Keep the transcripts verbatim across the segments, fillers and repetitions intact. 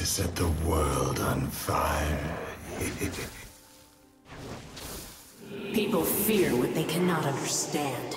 to set the world on fire. People fear what they cannot understand.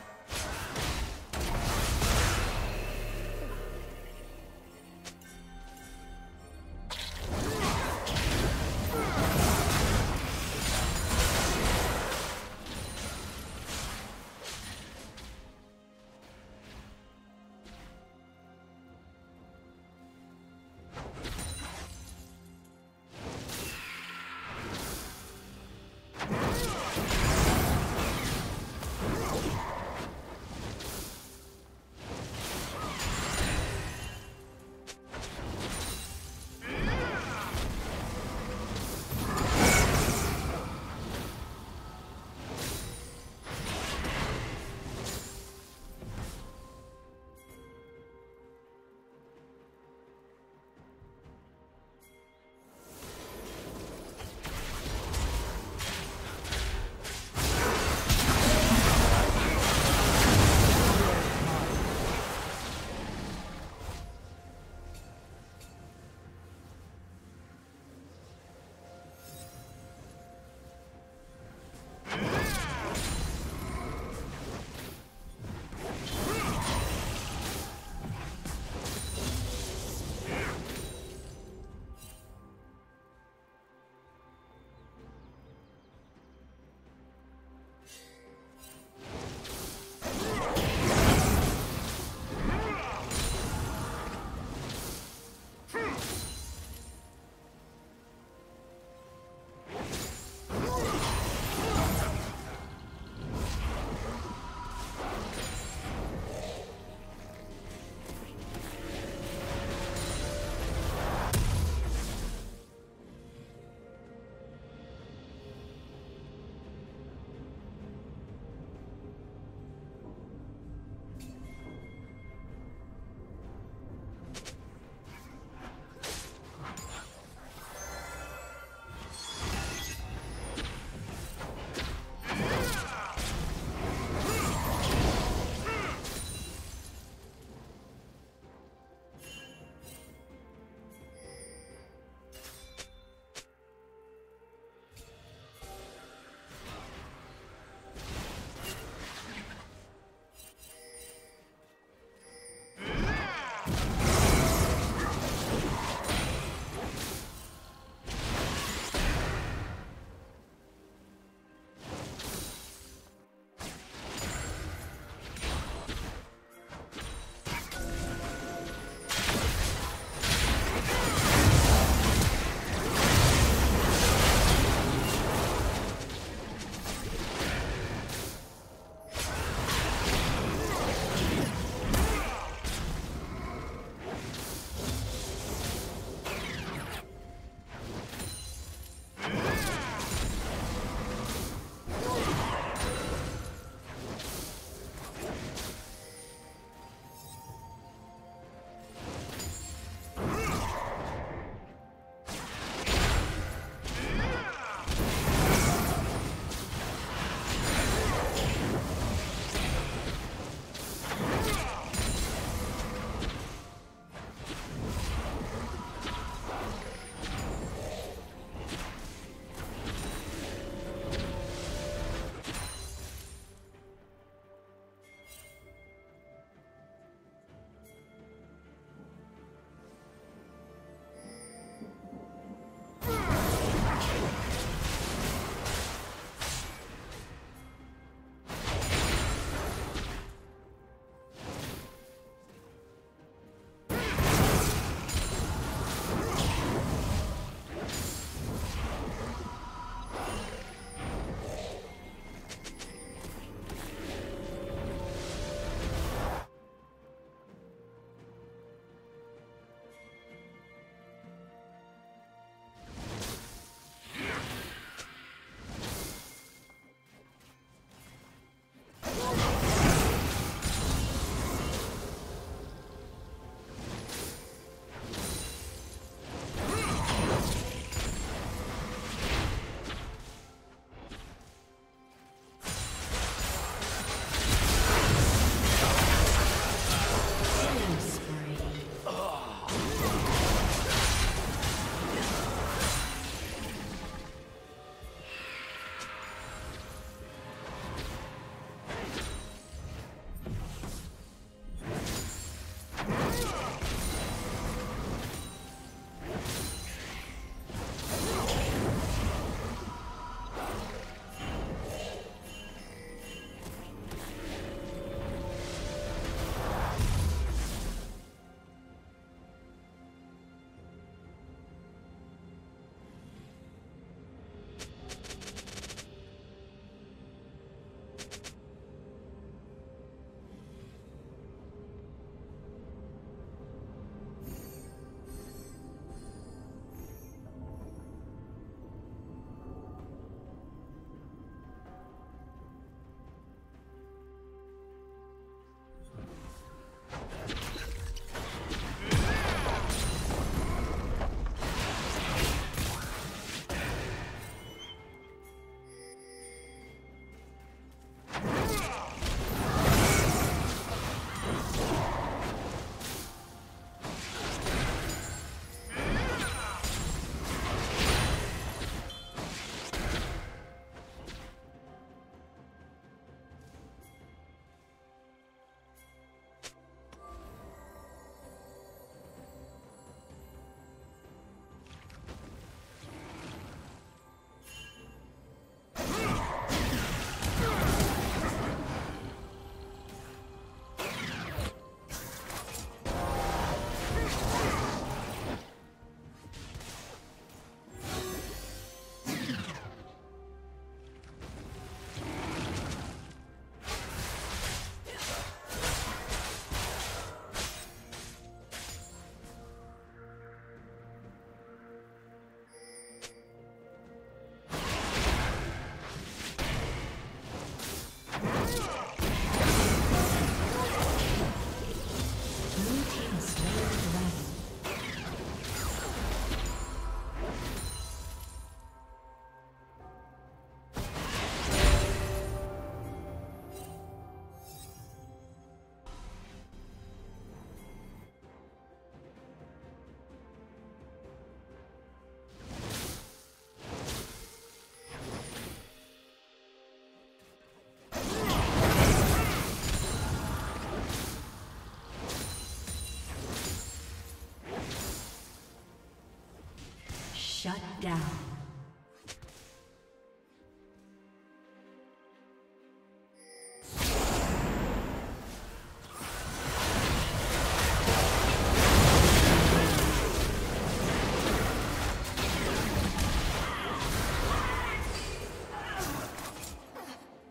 Shut down.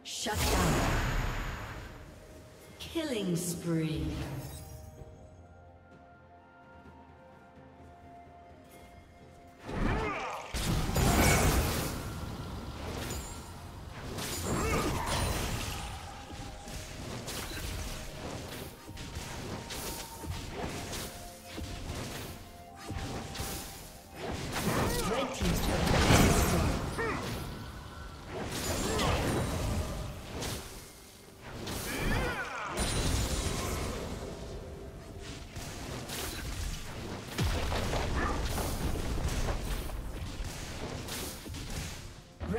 Shut down. Killing spree.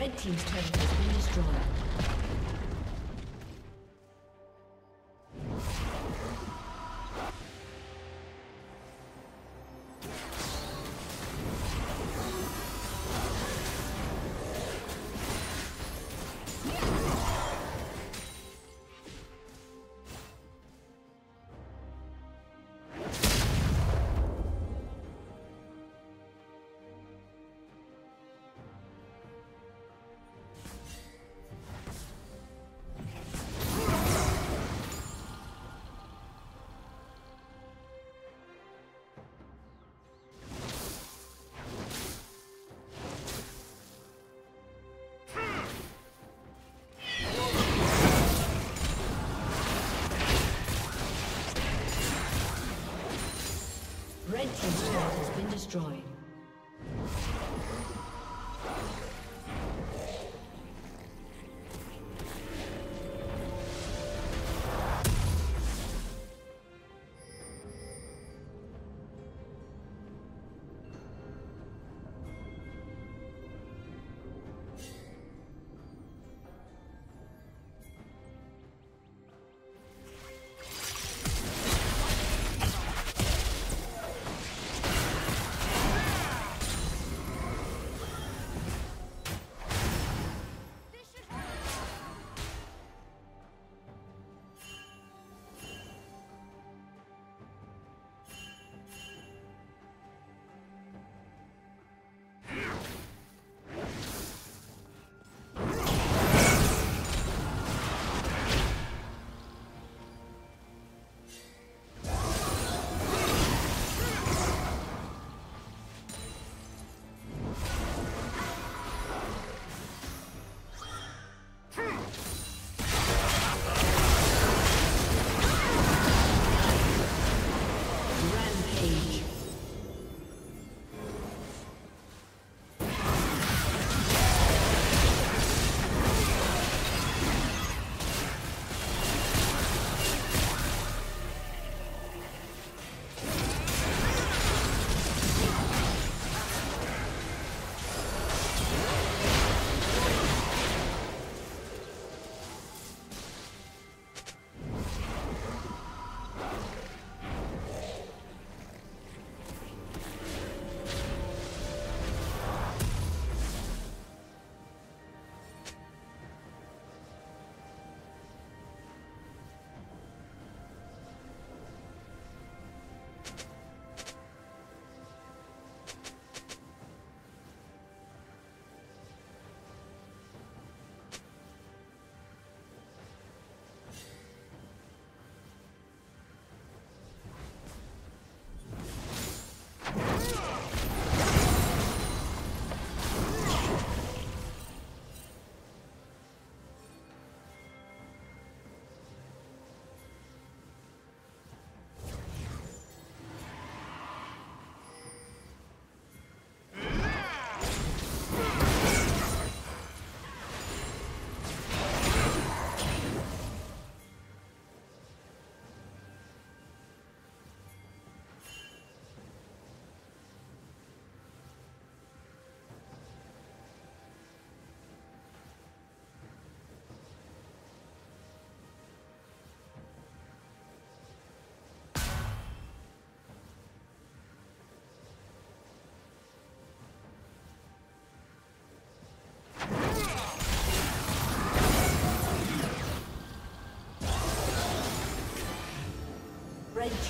Red team's turret has been destroyed. Red team's turret has been destroyed.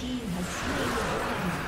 team has slain the dragon.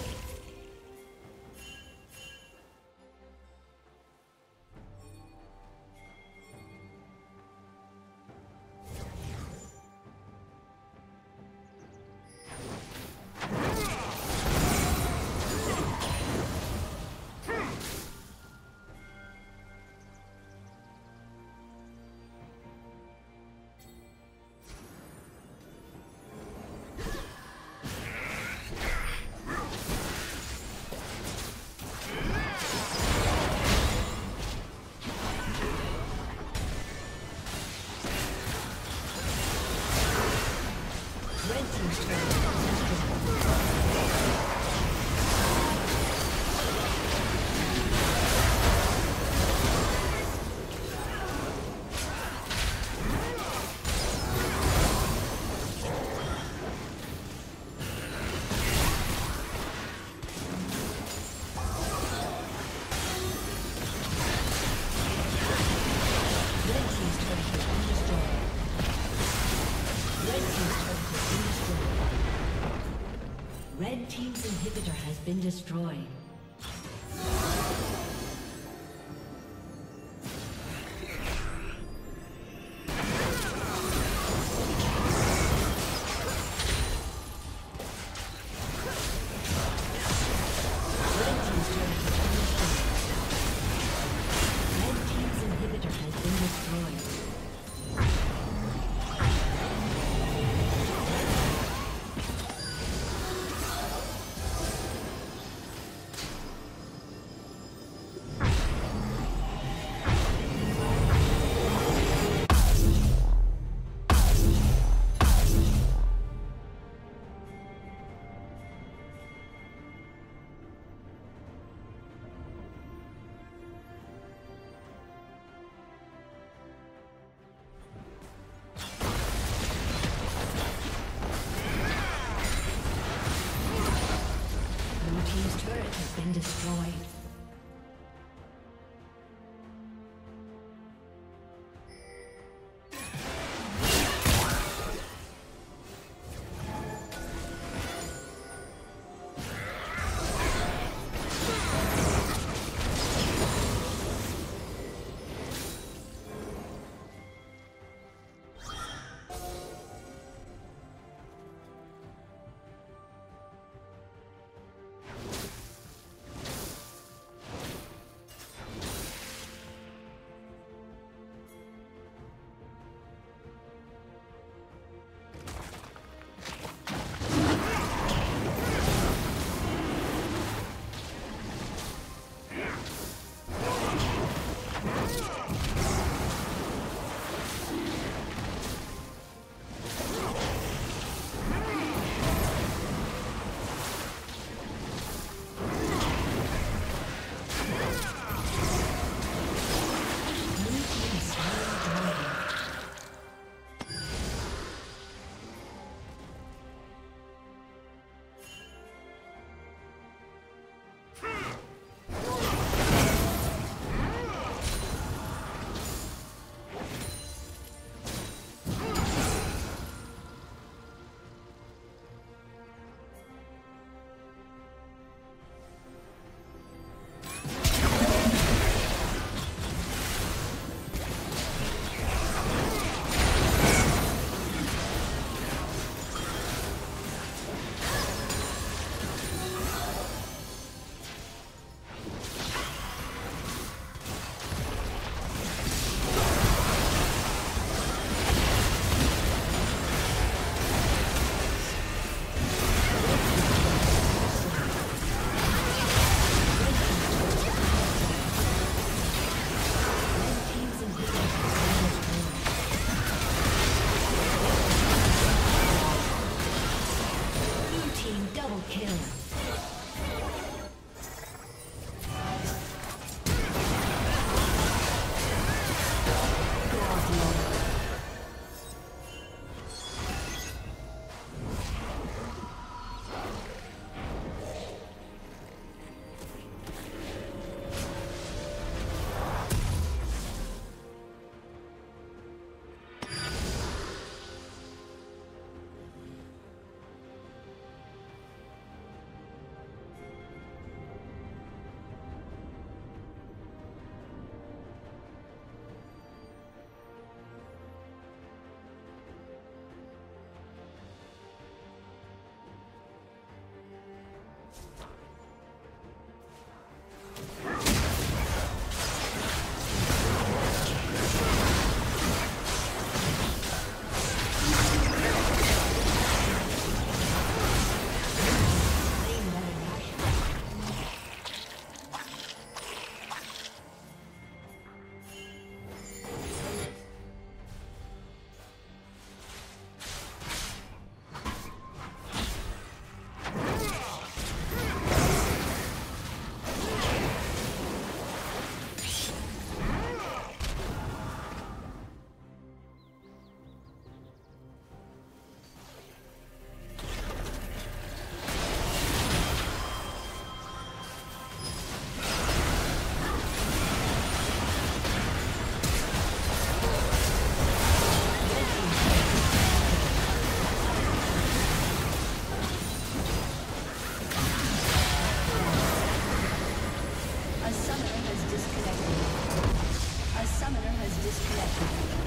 Red team's inhibitor has been destroyed. summoner has disconnected.